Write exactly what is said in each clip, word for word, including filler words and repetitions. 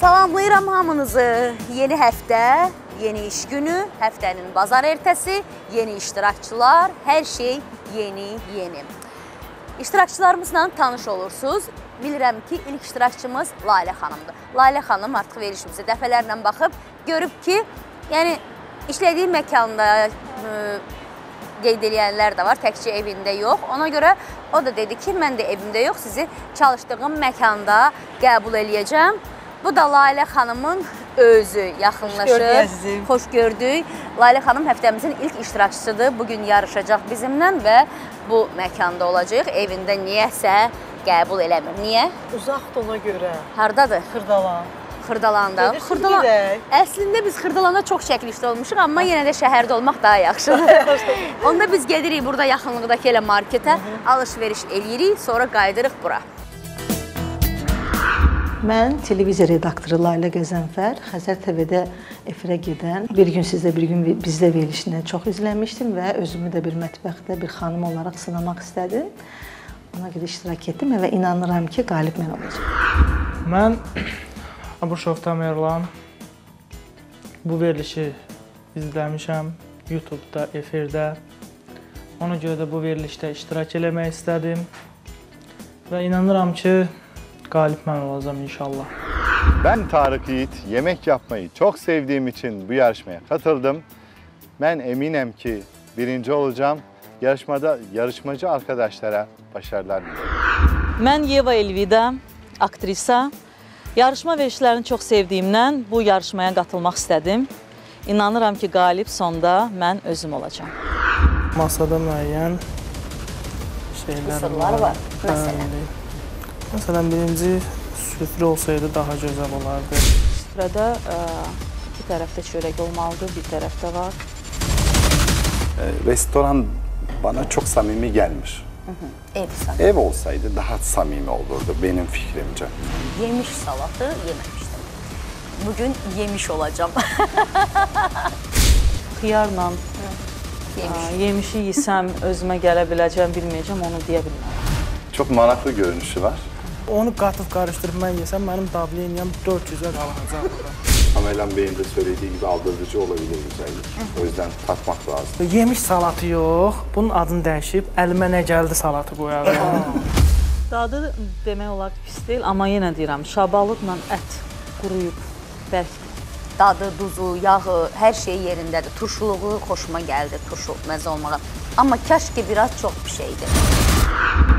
Salamlayıram hamınızı. Yeni həftə, yeni iş günü, həftənin bazar ertəsi, yeni iştirakçılar, hər şey yeni, yeni. İştirakçılarımızla tanış olursunuz. Bilirəm ki, ilk iştirakçımız Layla xanımdır. Layla xanım artıq verilişimizə dəfələrlə baxıb, görüb ki, yəni işlədiyi məkanda qeyd edilənlər də var, təkcə evində yox. Ona görə o da dedi ki, mən də evimdə yox, sizi çalışdığım məkanda qəbul edəcəm. Bu da Layla xanımın özü, yaxınlaşır. Xoş gördük. Layla xanım həftəmizin ilk iştirakçısıdır. Bugün yarışacaq bizimlə və bu məkanda olacaq. Evində niyəsə qəbul eləmir. Niyə? Uzaqdır ona görə. Hardadır? Xırdalan. Xırdalanda. Əslində biz Xırdalanda çox çəkilişdə olmuşuq, amma yenə də şəhərdə olmaq daha yaxşıdır. Onda biz gedirik burada yaxınlıqdakı elə marketə, alış-veriş eləyirik, sonra qayıdırıq bura. Mən televiziya redaktoru Layla Gəzənfər, Xəzər T V-də EFİR-ə gedən bir gün sizdə, bir gün bizdə verilişini çox izləmişdim və özümü də bir mətbəxtdə bir xanım olaraq sınamaq istədim. Ona görə iştirak etdim və inanıram ki, qalib mən olacaq. Mən Abur Show Tamerlan bu verilişi izləmişəm YouTube-da, EFİR-də. Ona görə də bu verilişdə iştirak eləmək istədim və inanıram ki, qalib mən olacam inşallah. Ben Tarık Yiğit, yemek yapmayı çok sevdiğim için bu yarışmaya katıldım. Ben eminim ki birinci olacağım. Yarışmada yarışmacı arkadaşlara başarılar dilerim. Ben Yeva Elvida, aktrisa. Yarışma verilişlerini çok sevdiğimden bu yarışmaya katılmak istedim. İnanıram ki qalib sonda ben özüm olacağım. Masada müəyyən şeyler var. var. Mesela. Məsələn, birinci süfrə olsaydı daha gözəl olardı. Süfrədə iki tərəfdə çörək olmalıdır, bir tərəfdə var. Restoran bana çok samimi gəlmir. Ev olsaydı daha samimi olurdu benim fikrimcə. Yemiş salatı yeməmişdim. Bugün yemiş olacağım. Xiyarla yemişi yesəm, özümə gələ biləcəm, bilməyəcəm, onu deyə bilmərəm. Çox maraqlı görünüşü var. Onu qatıb qarışdırıb mən yesəm, mənim davleniyam dörd yüzə qalacaq burada. Tamerlan Bey'in de söylediği gibi aldırıcı olabilir güzellik. O yüzden tatmak lazım. Yemiş salatı yox, bunun adını dəyişib, əlimə nə gəldi salatı qoyarım. Dadı demək olar ki pis deyil, amma yenə deyirəm, şabalıqla ət quruyub, bərkdir. Dadı, duzu, yağı, her şey yerindədir. Turşuluğu xoşuma gəldi, turşu məzə olmağa. Amma kəşki biraz çox bir şeydir.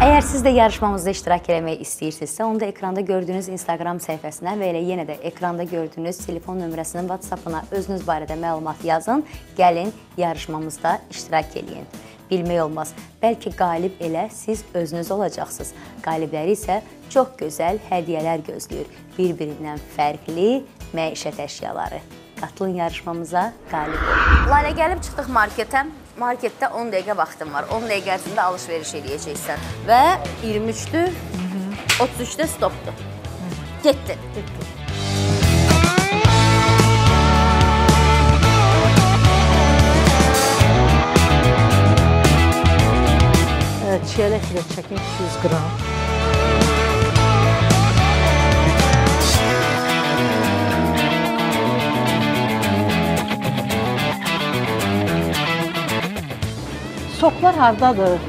Əgər siz də yarışmamızda iştirak eləmək istəyirsinizsə, onu da ekranda gördüyünüz Instagram səhifəsinə və elə yenə də ekranda gördüyünüz telefon nömrəsinin WhatsApp-ına özünüz barədə məlumat yazın, gəlin yarışmamızda iştirak eləyin. Bilmək olmaz, bəlkə qalib elə siz özünüz olacaqsınız. Qalibləri isə çox gözəl hədiyyələr gözləyir, bir-birindən fərqli məişət əşyaları. Qatılın yarışmamıza, qalib olun. Layla, gəlib çıxdıq marketə. Marketdə on dəqiqə vaxtım var. on dəqiqə ərzində alış-veriş eləyəcəksən. Və iyirmi üçdü, otuz üçdə stopdu. Getdin. Çiyələk ilə çəkin iki yüz qram. Soklar hardadır?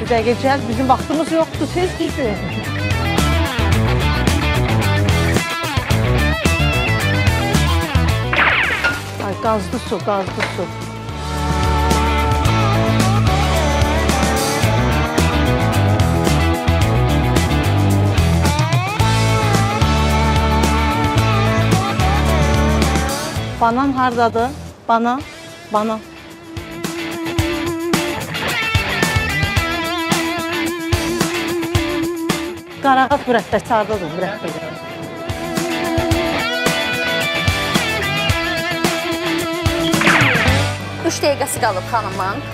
Bir də geçer, bizim vaxtımız yoxdur, tez gidin. Ay, qazlı su, qazlı su. Banan hardadır? Banan, banan. Qarağat mürəbbət hardadır, mürəbbət. Üç dəqiqəsi qalıb xanımın.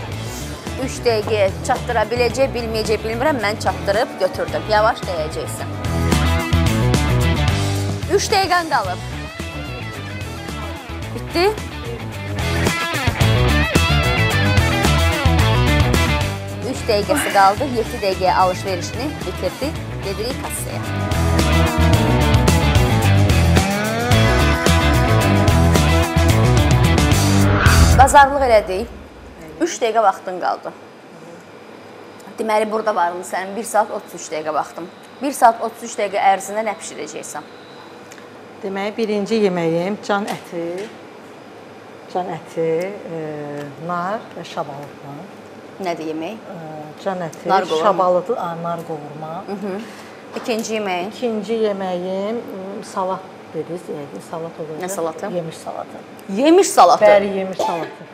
Üç dəqiqə çatdıra biləcək, bilməyəcək, bilmirəm. Mən çatdırıb götürdüm. Yavaş dəyəcəksin. Üç dəqiqən qalıb. Bitti. Üç üç dəqiqəsi qaldı. yeddi dəqiqəyə alış-verişini bitirdi. Gedirik kassaya. Bazarlıq elədik. üç dəqiqə vaxtın qaldı. Deməli, burada varım sənin bir saat otuz üç dəqiqə vaxtım. bir saat otuz üç dəqiqə ərzində nə pişirəcəksən? Deməli, birinci yeməyim can əti, can əti, e, nar və şabalıqla. Nədir yemək? Can əti, şabalıqlı, nar qovurma. İkinci yeməyin? İkinci yeməyim salat dediniz, salat olacaq. Nə salatı? Yemiş salatı. Yemiş salatı? Bəli, yemiş salatı.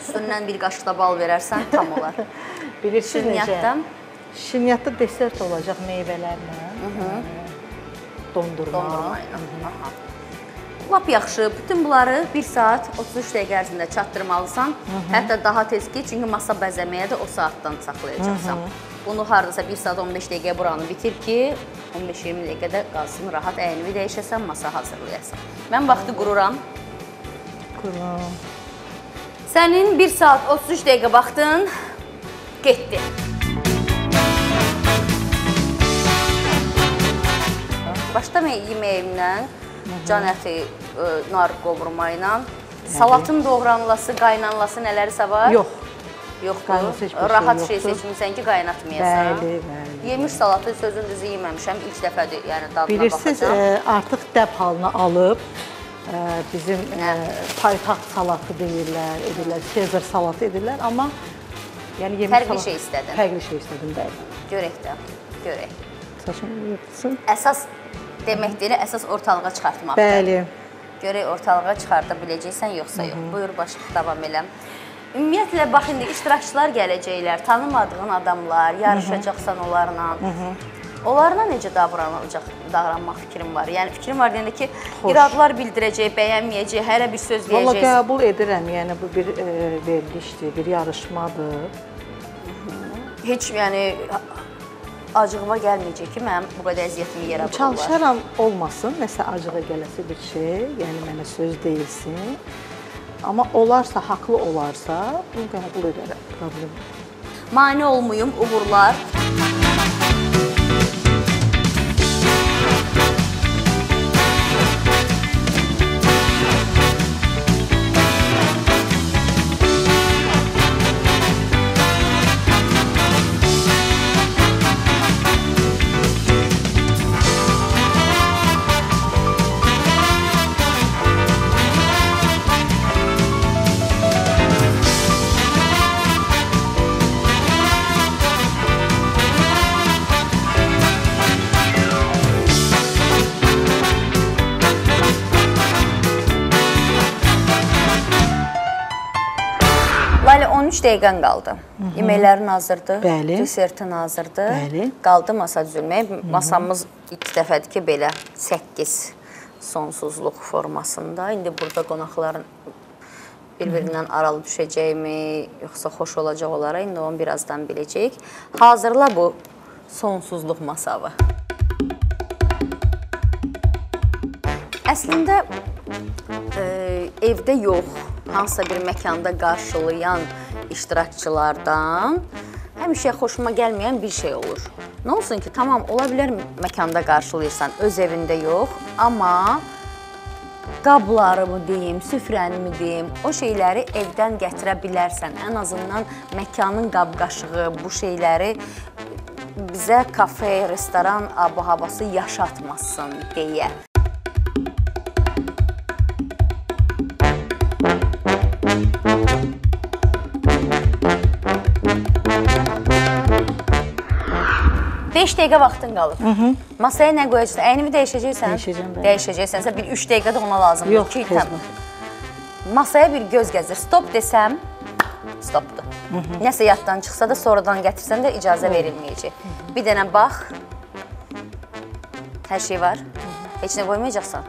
Üstündən bir qaşıq da bal verərsən, tam olar. Bilirsiniz necə? Şirniyyatda desert olacaq meyvələrlə, dondurma. Lap yaxşı, bütün bunları bir saat otuz üç dəqiqə ərzində çatdırmalısan. Hətta daha tez ki, çünki masa bəzəməyə də o saatdan saxlayacaqsan. Bunu haradasa bir saat on beş dəqiqə buranı bitir ki, on beş iyirmi dəqiqədə qalsın, rahat əynivi dəyişəsən, masa hazırlayasan. Mən vaxtı qururam. Qururam. Sənin bir saat otuz üç dəqiqə vaxtın getdi. Başlamayın yeməyimdən. Can əti, nar qovurma ilə. Salatın doğranılası, qaynanılası nələrsə var? Yox. Yoxdur. Rahat şey seçmişsən ki, qaynatmayasan. Bəli, bəli. Yemiş salatı sözün düzü yeməmişəm. İlk dəfədir, yəni dadına baxacaq. Bilirsiniz, artıq dəb halını alıb, bizim paytaxt salatı deyirlər, edirlər, Xəzər salatı edirlər. Amma fərqli şey istədim. Fərqli şey istədim, bəli. Görək də, görək. Saçımı yırtsın. Əsas... Deməkdir, əsas ortalığa çıxartmaqdır. Bəli. Görək, ortalığa çıxarda biləcəksən, yoxsa yox. Buyur, başlıq, davam eləm. Ümumiyyətlə, bax, indi iştirakçılar gələcəklər, tanımadığın adamlar, yarışacaqsan onlarla. Onlarla necə davranmaq fikrim var? Yəni, fikrim var deyəndə ki, iradlar bildirəcək, bəyənməyəcək, hərə bir söz deyəcək. Valla, qəbul edirəm. Yəni, bu bir verilişdir, bir yarışmadır. Heç, yəni... Acıqıma gəlməyəcək ki, mənim bu qədər əziyyətimi yerə bulurlar. Çalışaram olmasın, nəsə acığa gələsi bir şey, yəni mənə söz deyilsin. Amma olarsa, haqlı olarsa, bunu qəbul edərəm, problem. Mane olmayım, uğurlar. üç dəqiqən qaldı. Yeməklərin hazırdır, desertin hazırdır. Qaldı masa düzülməyə. Masamız ilk dəfədir ki, belə səkkiz sonsuzluq formasında. İndi burada qonaqların bir-birindən aralı düşəcəkmi, yoxsa xoş olacaq olaraq, indi onu birazdan biləcəyik. Hazırla bu sonsuzluq masavı. Əslində, evdə yox, hansısa bir məkanda qarşılayan iştirakçılardan həmişə xoşuma gəlməyən bir şey olur. Nə olsun ki, tamam, ola bilər məkanda qarşılayırsan, öz evində yox, amma qablarımı deyim, süfrənimi deyim, o şeyləri evdən gətirə bilərsən. Ən azından məkanın qab-qaşığı, bu şeyləri bizə kafe, restoran ab-havası yaşatmasın deyə. beş dəqiqə vaxtın qalır. Masaya nə qoyacaqsan? Əynimi dəyişəcəksən? Dəyişəcəm. Dəyişəcəksənsə bir üç dəqiqə də ona lazımdır. Yox, tezmir. Masaya bir göz gəzir. Stop desəm, stopdur. Nəsə yaddan çıxsa da, sonradan gətirsən də icazə verilməyəcək. Bir dənə bax, hər şey var. Heç nə qoymayacaqsan?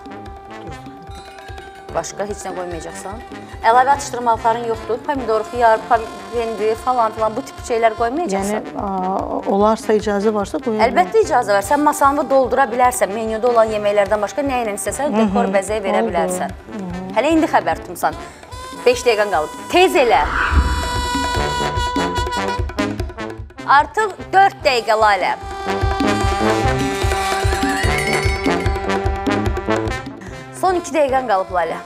Başqa heç nə qoymayacaqsan? Əlavə atışdırmalıqların yoxdur, pomidor, xiyar, pendi falan filan bu tip şeylər qoymayacaqsan? Yəni, olarsa, icazə varsa qoyulmayacaq. Əlbəttə icazə var. Sən masanı doldura bilərsən, menyuda olan yeməklərdən başqa nə ilə istəsən, dekor bəzəyə verə bilərsən. Hələ indi xəbər tutmuşsan, beş dəqiqən qalıb. Tez elə! Artıq dörd dəqiqə Layla. Son iki dəqiqən qalıb Layla.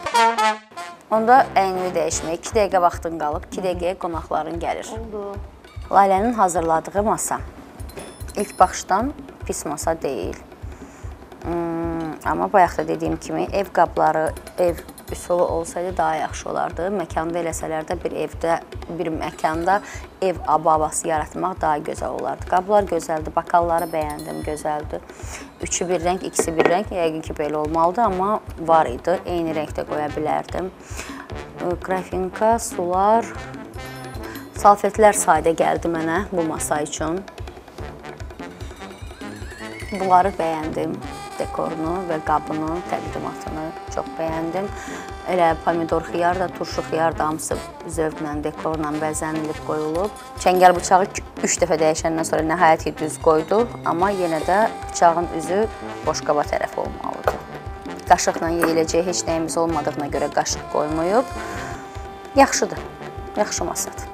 Onda əynivi dəyişmək. İki dəqiqə vaxtın qalıb, iki dəqiqəyə qonaqların gəlir. Oldu. Laylanın hazırladığı masa. İlk baxışdan pis masa deyil. Hmm, amma bayaq da dediyim kimi ev qabları, ev üsulu olsaydı daha yaxşı olardı. Məkanda eləsələr də bir evdə, bir məkanda ev ababası yaratmaq daha gözəl olardı. Qablar gözəldir, bakalları bəyəndim, gözəldir. Üçü bir rəng, ikisi bir rəng, yəqin ki belə olmalıdır, amma var idi. Eyni rəngdə qoya bilərdim. Qrafinka, sular, salfetlər sayda gəldi mənə bu masa üçün. Bunları bəyəndim, dekorunu və qabını, təqdimatını çox bəyəndim. Elə pomidor xiyar da, turşu xiyar da hamısı zövqlə, dekorla bəzənilib qoyulub. Çəngəl bıçağı üç dəfə dəyişəndən sonra nəhayət ki düz qoydu, amma yenə də bıçağın üzü boşqaba tərəf olmalıdır. Qaşıqla yeyiləcək heç nəyimiz olmadığına görə qaşıq qoymayıb. Yaxşıdır, yaxşı masadır.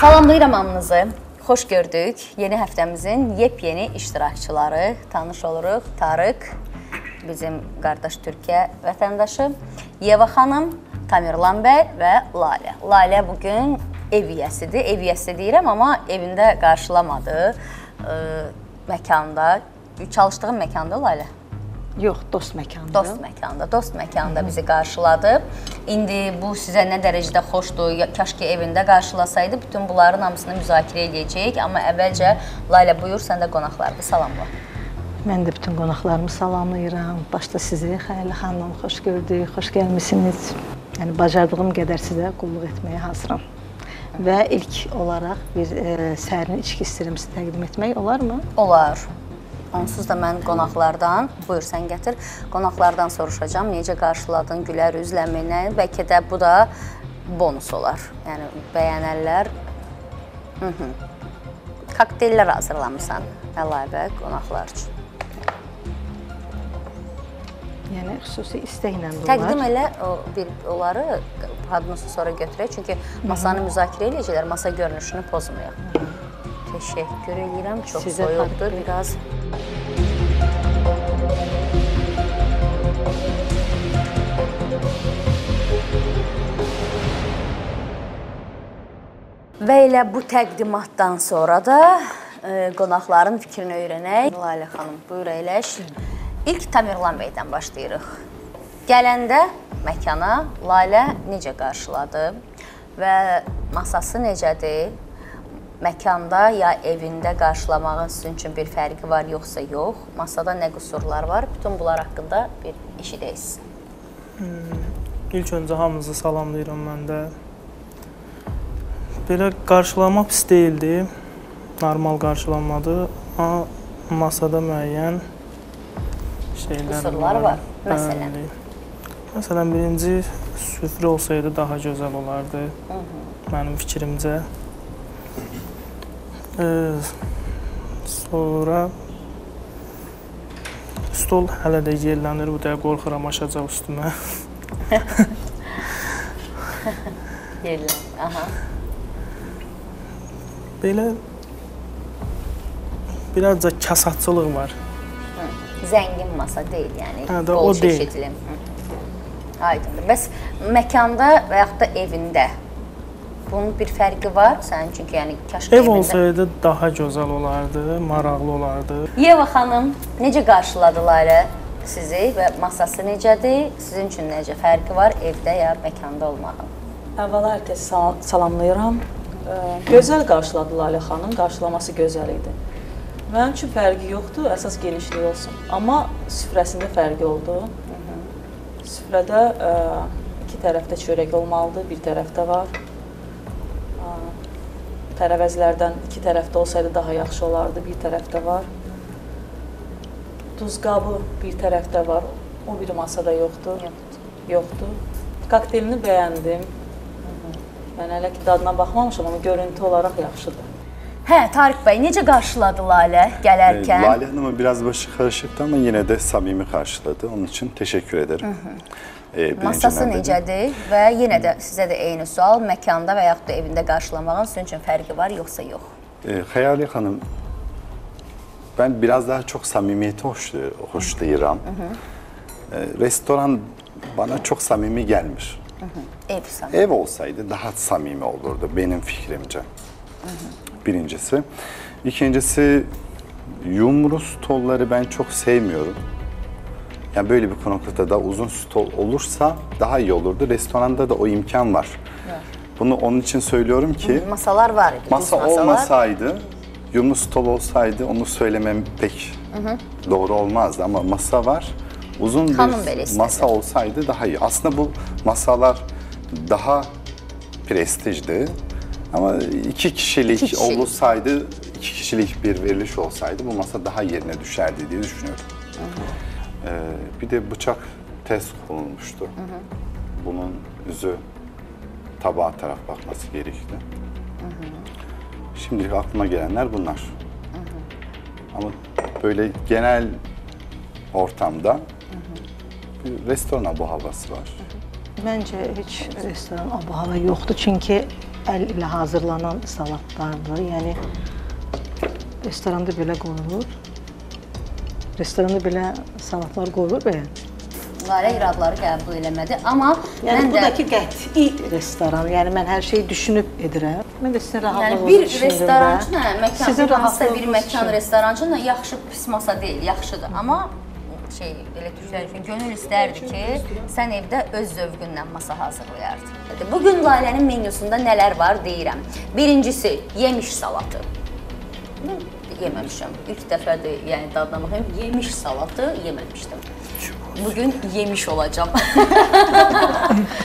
Salamlayıram hamınızı, xoş gördük. Yeni həftəmizin yepyeni iştirakçıları tanış oluruq. Tarık, bizim qardaş Türkiyə vətəndaşı, Yeva xanım, Tamerlan bəy və Layla. Layla bugün ev yiyəsidir. Ev yiyəsi deyirəm, amma evində qarşılamadı məkanda. Çalışdığın məkanda Layla? Yox, dost məkanda. Dost məkanda, dost məkanda bizi qarşıladı. İndi bu sizə nə dərəcədə xoşdur, kaş ki evində qarşılasaydı, bütün bunların hamısını müzakirə edəcəyik. Amma əvvəlcə, Layla buyur, sən də qonaqlarını salamla. Mən də bütün qonaqlarımı salamlayıram. Başda sizi, Xəyalə xanım, xoş gördük, xoş gəlmişsiniz. Yəni, bacardığım qədər sizə qulluq etməyə hazıram. Və ilk olaraq bir sərin içki istəyirimizi təqdim etmək olarmı? Olar. Onsuz da mən qonaqlardan, buyur sən gətir, qonaqlardan soruşacam, necə qarşıladın, gülər üzləminə, bəlkə də bu da bonus olar, yəni bəyənərlər. Kokteyllər hazırlamısan əlavə qonaqlar üçün. Yəni, xüsusi istəklə bunlar. Təqdim elə onları hadınızı sonra götürək, çünki masanı müzakirə eləyəcəklər, masa görünüşünü pozmayaq. Teşekkür ederim. Çok soyuldu biraz. Ve ile bu təqdimatdan sonra da e, qonaqların fikrini öyrənək. Layla xanım, buyur eyləş. İlk Tamerlan bəydən başlayırıq. Gələndə məkana Layla necə qarşıladı və masası necədir? Məkanda ya evində qarşılamağın sizin üçün bir fərqi var, yoxsa yox. Masada nə qüsurlar var, bütün bunlar haqqında bir işidəyiz. İlk öncə hamınızı salamlayıram mən də. Belə qarşılamaq pis deyildi, normal qarşılanmadı. Ama masada müəyyən şeylər qüsurlar var. Məsələn? Məsələn, birinci süfrə olsaydı daha gözəl olardı mənim fikrimcə. Sonra stol hələ də yerlənir, bu dəyə qorxuram aşacaq üstümə. Yerlənir, aha. Belə birazca kasatçılıq var. Zəngin masa deyil, yəni. Hə, də o deyil. Aydındır. Bəs məkanda və yaxud da evində? Bunun bir fərqi var sənin çünki, yəni kaşqı evində... Ev olsaydı daha gözəl olardı, maraqlı olardı. Yeva xanım, necə qarşıladı Layla sizi və masası necədir? Sizin üçün necə fərqi var evdə ya məkanda olmağın? Əvvəla hər kəsi sal salamlayıram. Gözəl qarşıladı Layla xanım, qarşılaması gözəl idi. Mənim üçün fərqi yoxdur, əsas genişlik olsun. Amma süfrəsində fərqi oldu. Süfrədə iki tərəfdə çörək olmalıdır, bir tərəfdə var. Tərəvəzlərdən iki tərəfdə olsaydı daha yaxşı olardı, bir tərəfdə var. Duz qabı bir tərəfdə var, o bir masada yoxdur. Yoxdur. Kokteylini bəyəndim. Mən hələ ki dadına baxmamışam, amma görüntü olaraq yaxşıdır. Hə, Tarık Bey, necə qarşıladı Lalə gələrkən? E, Lalə Hanım'ı biraz başı karışıktı ama yine de samimi karşıladı. Onun için teşekkür ederim. Hı -hı. E, Masası necədir? Və yine de size de eyni sual, məkanda və yaxud da evinde qarşılamağın sizin için fərqi var, yoxsa yox? E, Xəyalə Hanım, ben biraz daha çok samimiyeti hoşlayıram. Hı -hı. E, restoran bana çok samimi gelmiş. Hı -hı. Ev samimi. Ev olsaydı daha samimi olurdu benim fikrimce. Hı -hı. Birincisi. İkincisi, yumru stolları ben çok sevmiyorum. Yani böyle bir konaklıkta da uzun stol olursa daha iyi olurdu. Restoranda da o imkan var. Evet. Bunu onun için söylüyorum ki... Masalar var. Masa masalar. Olmasaydı, yumru stol olsaydı onu söylemem pek hı hı. doğru olmazdı. Ama masa var. Uzun Hanım bir masa olsaydı daha iyi. Aslında bu masalar daha prestijli. Ama iki kişilik, iki kişilik olsaydı, iki kişilik bir veriliş olsaydı bu masa daha yerine düşerdi diye düşünüyorum. Hı hı. Ee, bir de bıçak test konulmuştu. Hı hı. Bunun yüzü tabağa taraf bakması gerekti. Hı hı. Şimdilik aklıma gelenler bunlar. Hı hı. Ama böyle genel ortamda hı hı. bir restoran bu havası var. Hı hı. Bence hiç restoran bu hava yoktu çünkü el ile hazırlanan salatlardır. Yani restoranda belə qoyulur. Restoranda belə salatlar qoyulur belə. Lalə iradları qəbul eləmədi, amma yəni mən budakı də... qəti restoran. Yəni mən hər şeyi düşünüb edirəm. Mən də sizin rahatlığınızı düşünürəm. Yəni bir restorançı nə, məkan hansısa bir məkan restorançı nə, yaxşı pis masa deyil, yaxşıdır. Hmm. Amma şey, belə Türklər üçün gönül istərdi ki, sən evdə öz zövqündən masa hazırlayardın. Bugün Lalənin menüsündə nələr var deyirəm. Birincisi, yemiş salatı. Yeməmişim. İlk dəfədir, yəni dadlamışam. Yemiş salatı yeməmişdim. Bugün yemiş olacağım.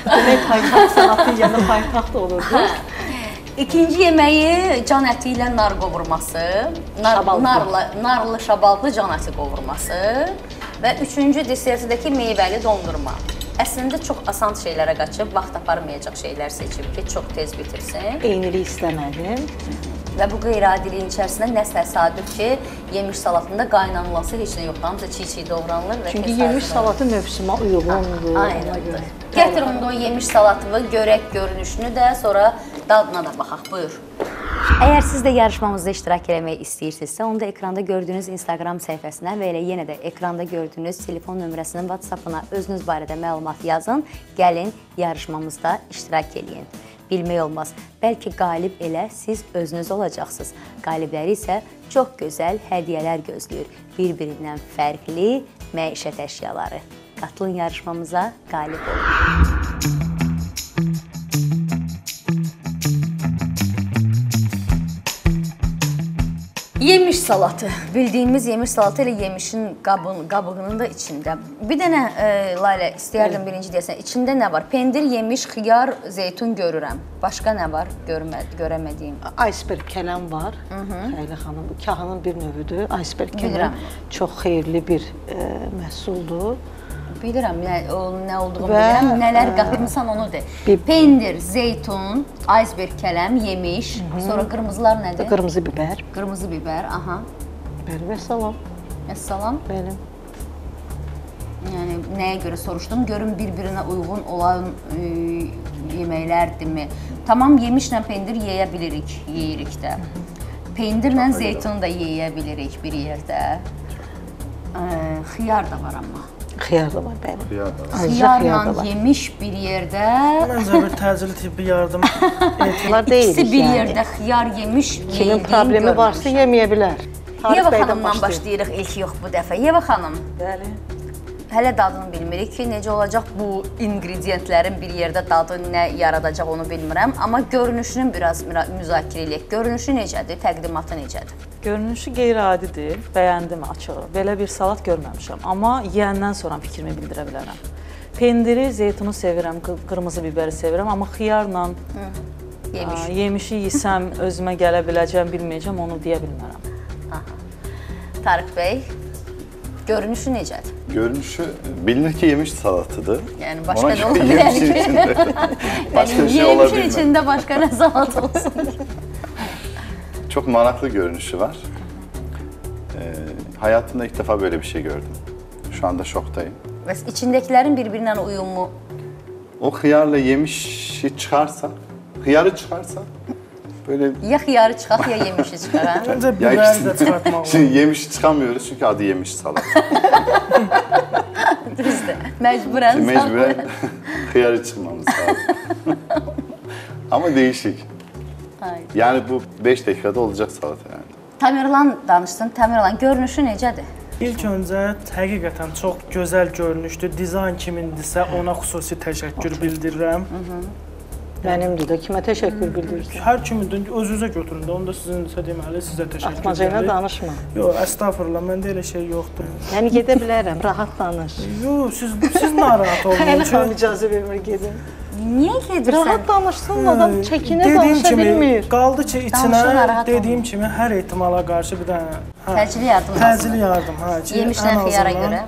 Demək paytaxt salatı yerinə paytaxt olurdu. İkinci yeməyi can əti ilə nar qovurması, nar, şabaldı. narla, narlı şaballı can əti qovurması və üçüncü desertdəki meyvəli dondurma. Əslində çox asan şeylərə qaçıb, vaxt aparmayacaq şeylər seçib ki, çox tez bitirsin. Eynilik istəmədim. Və bu qeyri-adiliyin içərisində nə təsadüf ki, yemiş salatında qaynanılası heç nə yoxdur, hamısı çiğ-çiğ doğranılır və çünki yemiş salatı mövsümə uyğundur. Aynıdır. Gətir onda o yemiş salatını, görək görünüşünü də, sonra dadına da baxaq. Buyur. Əgər siz də yarışmamızda iştirak eləmək istəyirsinizsə, onda ekranda gördüyünüz Instagram səhifəsinə və elə yenə də ekranda gördüyünüz telefon nömrəsinin WhatsApp-ına özünüz barədə məlumat yazın, gəlin yarışmamızda iştirak eləyin. Bilmək olmaz, bəlkə qalib elə siz özünüz olacaqsınız. Qalibləri isə çox gözəl hədiyyələr gözləyir. Bir-birindən fərqli məişət əşyaları. Qatılın yarışmamıza, qalib olun. Yemiş salatı. Bildiyimiz yemiş salatı ilə yemişin qabın, qabığının da içində. Bir dənə e, Lalə, istəyərdim birinci deyəsən, içində nə var? Pendir, yemiş, xiyar, zeytun görürəm. Başqa nə var görmə, görəmədiyim? Iceberg kələm var. Xəyli xanım, kahının bir növüdür. Iceberg kələm çox xeyirli bir e, məhsuldur. Bilirəm nə, o, nə olduğunu və, bilirəm, nələr qatmışsan onu de. Pendir, zeytun, iceberg kələm, yemiş, Hı -hı. sonra qırmızılar nədir? Qırmızı biber. Qırmızı biber, aha. Biber və salam. Və salam? Bəli. Yəni, nəyə görə soruşdum? Görün bir-birinə uyğun olan e, yeməklərdir mi? Tamam, yemişlə pendir yeyə bilirik, yeyirik də. Pendirlə zeytun da yeyə bilirik bir yerdə. E, xiyar da var amma. Xiyar da var bəli. Xiyarla yemiş bir yerdə... Məncə bir təcili tibbi yardım etkiler deyilik yani. İkisi bir yerdə xiyar yemiş yeyildiğini görmüşəm. Kimin problemi varsa yeməyə bilər. Yeva xanımdan başlayırıq ilk yox bu dəfə. Yeva xanım. Bəli. Hələ dadını bilmirik ki, necə olacaq bu ingredientlərin bir yerdə dadı nə yaradacaq onu bilmirəm. Amma görünüşünün biraz müzakirə eləyək. Görünüşü necədir, təqdimatı necədir? Görünüşü qeyri-adidir, bəyəndim açığı. Belə bir salat görməmişəm, amma yeyəndən sonra fikrimi bildirə bilərəm. Pendiri, zeytunu sevirəm, qırmızı biberi sevirəm, amma xiyarla Hı, yemiş. Ə, yemişi yesəm, özümə gələ biləcəm, bilməyəcəm, onu deyə bilmərəm. Aha. Tarık Bey, görünüşü necədir? Görünüşü bilinir ki yemiş salatıdır. Yani başka ona ne olabilir? Yemişin içinde başka yani şey olabilir mi? Yemişin içinde başka ne salat olsun? Çok maraklı görünüşü var. Ee, hayatımda ilk defa böyle bir şey gördüm. Şu anda şoktayım. Mesela içindekilerin birbirinden uyumu? O hıyarla yemişi çıkarsa, hıyarı çıkarsa böyle... Ya hıyarı çıkar ya yemişi çıkar. Ya ikisini, şimdi yemişi çıkamıyoruz çünkü adı yemiş salat. Düzdür. Mecburen. Mecburen hıyarı çıkmamız lazım. Ama değişik. Hayır. Yani bu beş dakikada olacak salata yani. Tamerlan danıştın. Tamerlan görünüşü necədir? İlk öncə həqiqətən çox gözəl görünüşdür. Dizayn kimindirsə ona xüsusi təşəkkür bildirirəm. Mənimdir də kimə təşəkkür bildirirəm? Hər kimindir, özünüzə götürün də. Onu da sizindirsə deməli, sizə təşəkkür bildirir. Atmacayla danışma. Yox, əstağfurullah, məndə elə şey yoxdur. Yəni gedə bilərəm, rahat danış. Yox, siz narahat olun. Hələ xanım icazə vermir, gedin. Niye gedirsen? Rahat danışsın, adam çekine danışa bilmir. Kaldı ki içine, dediğim kimi her ihtimala karşı bir tane... Təcili yardım. Təcili yardım, ha. Yemişdən xiyara göre.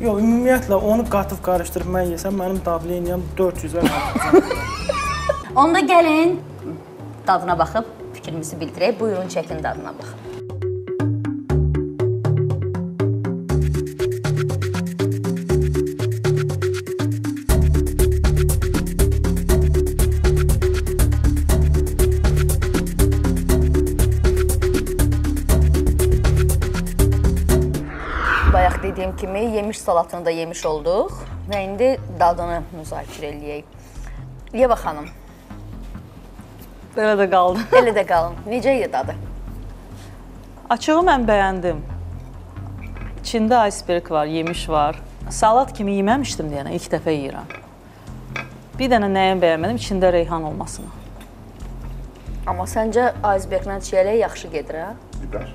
Yok, ümumiyyətlə onu qatıf karıştırıp mən yesem, benim dabliyyəm dörd yüzə qatıf. Onda gelin, dadına baxıb, fikrimizi bildirək. Buyurun, çekin dadına baxıb. Dediyim kimi, yemiş salatını da yemiş olduq və indi dadını müzakirə eləyək. Yeva xanım. Elə də qaldı. Elə də qalın. Necə idi dadı? Açığı mən bəyəndim. İçində iceberg var, yemiş var. Salat kimi yeməmişdim deyənə, ilk dəfə yeyirəm. Bir dənə nəyin bəyənmədim, içində reyhan olmasını. Amma səncə iceberglə çiyələk yaxşı gedir, hə? Biber.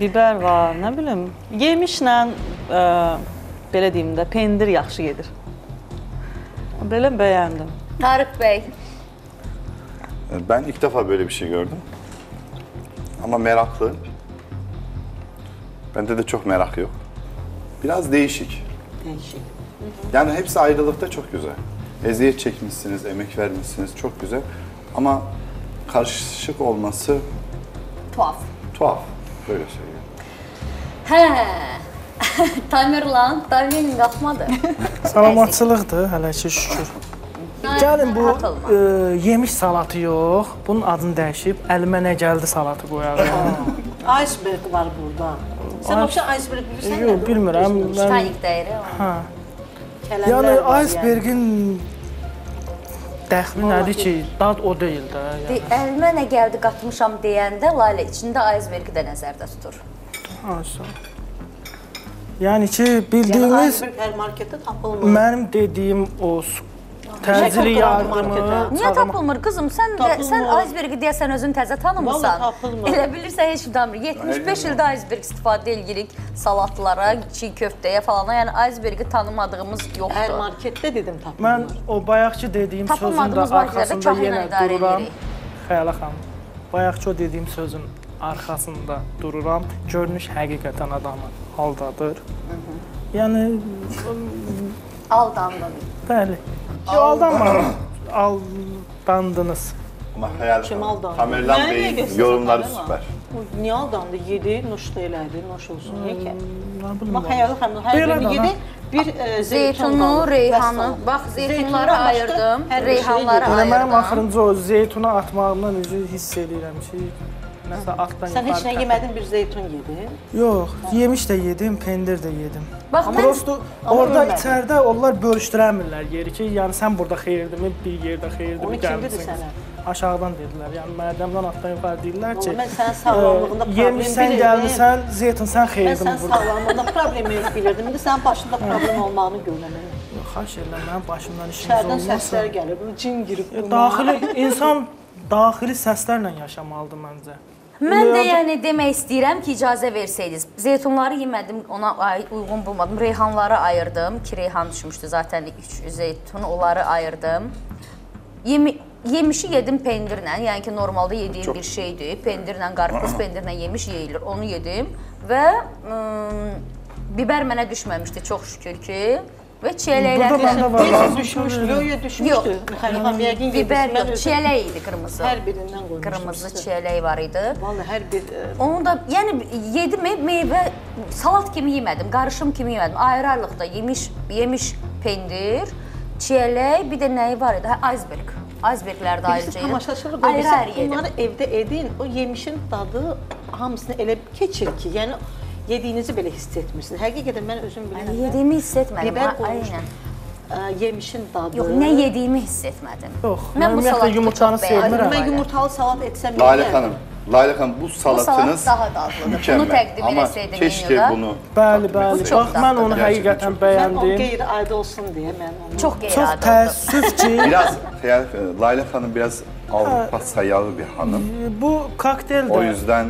Biber var, nə bilim, yemişlə, e, belə deyim də, pendir yaxşı gedir. Belə bəyəndim. Tarık bəy. Ben ilk defa böyle bir şey gördüm. Ama meraklı. Bende de çok merak yok. Biraz değişik. Değişik. Yani hepsi ayrılıkta çok güzel. Eziyet çekmişsiniz, emek vermişsiniz, çok güzel. Ama karışık olması... Tuhaf. Tuhaf. Böyle şey. Hə, Tamerlan, Tamerlan qalxmadı. Salamatçılıqdır, hələ ki şükür. Gəlin bu e, yemiş salatı yox, bunun adını dəyişib, əlimə nə gəldi salatı qoyarım. Iceberg var burada. Sən oxşa iceberg bilirsən mi? Yox, bilmirəm. Stanik dəyiri o. Yəni icebergin dəxli nədir ki, dad o deyil də. Əlimə nə gəldi qatmışam deyəndə, Layla içində icebergi də nəzərdə tutur. Aşağı. Yəni ki, bildiyiniz... Yəni iceberg hər marketdə tapılmır. Mənim dediyim o təcili yardımı... Niyə tapılmır qızım? Sən icebergi deyəsən özünü təzə tanımırsan. Valla tapılmır. Elə bilirsən heç damır. yetmiş beş ildə iceberg istifadə edirik salatlara, çiğ köftəyə falan. Yəni icebergi tanımadığımız yoxdur. Hər marketdə dedim tapılmır. Mən o bayaqçı dediyim sözün də arxasında yenə dururam. Xəyalə xanım, bayaqçı o dediyim sözün arxasında dururam. Görünüş həqiqətən adamı aldadır. Yəni... Aldandım. Bəli. Aldandınız. Ama xəyal xanım, Tamerlan Bey'in yorumları süper. Niyə aldandı? Yedi, nuş da elədi, nuş olsun. Niyə ki? Bax, xəyal xanım, hər birini yedi. Bir zeytunu, reyhanı. Bax, zeytunları ayırdım, reyhanları ayırdım. Mənim axırıncı o zeytunu atmağımdan üzü hiss edirəm ki, nəsə altdan... Sən heç nə yemədin, bir zeytun yedin? Yox, yemiş də yedim, pendir də yedim. Prosto orada içərdə onlar bölüşdürəmirlər yeri ki, yəni sən burada xeyirdimi, bir yerdə xeyirdimi gəlmişsiniz. Aşağıdan dedilər, yəni mərdəmdən altdan yuxarı deyirlər ki, yemişsən, gəlmişsən, zeytin, sən xeyirdim burada. Mən sən sağlamlığında problemi yox bilirdim, indi sənin başında problem olmağını görməliyim. Yox, xaş elə, mənim başımdan işimiz olmasın. Şəhərdən səslər gəlib, cin girib. İnsan daxili səslərlə yaşamalıdır məncə. Mən də yəni demək istəyirəm ki, icazə versəydiniz. Zeytunları yemədim, ona uyğun bulmadım, reyhanları ayırdım ki, reyhan düşmüşdü zaten üç zeytun, onları ayırdım. Yemişi yedim pendirlə, yəni ki, normalda yediyim bir şeydir. Pendirlə, qarpız pendirlə yemiş yeyilir, onu yedim. Və biber mənə düşməmişdi, çox şükür ki. Ve çiyeləklər. Burada düşmüştü. Yok yok düşmüştü. Yok. Biber yok. Çiyelək idi kırmızı. Her birinden koymuştu. Kırmızı çiyelək var idi. Vallahi her bir... Onu da yani yedim meyve, salat kimi yemedim, karışım kimi yemedim. Ayrarlıqda yemiş, yemiş pendir, çiyelək, bir de neyi var idi? Iceberg. Iceberg'lerde ayrıca yedim. Ayrı ayrı yedim. Bunları evde edin, o yemişin dadı hamısını elə keçir ki, yəni yediyinizi belə hiss etmirsiniz. Həqiqətən mən özüm bilirəm. Yediyimi hiss etmədim. Biber qoymuşum. Yemişin dadı. Yox, nə yediyimi hiss etmədim. Yox, mən bu salatı yumurtanı sevmirəm. Mən yumurtalı salat etsəm yeyərəm. Layla xanım, Layla xanım, bu salatınız mükəmməl. Amma keşke bunu... Bəli, bəli. Bax, mən onu həqiqətən bəyəndim. Mən o qeyri-adi olsun deyə mən onu... Çox qeyri-adi oldu. Çox təəssüf ki... Layla xanım biraz Avrupa sayalı bir hanım. Bu kokteyl də... O yüzden...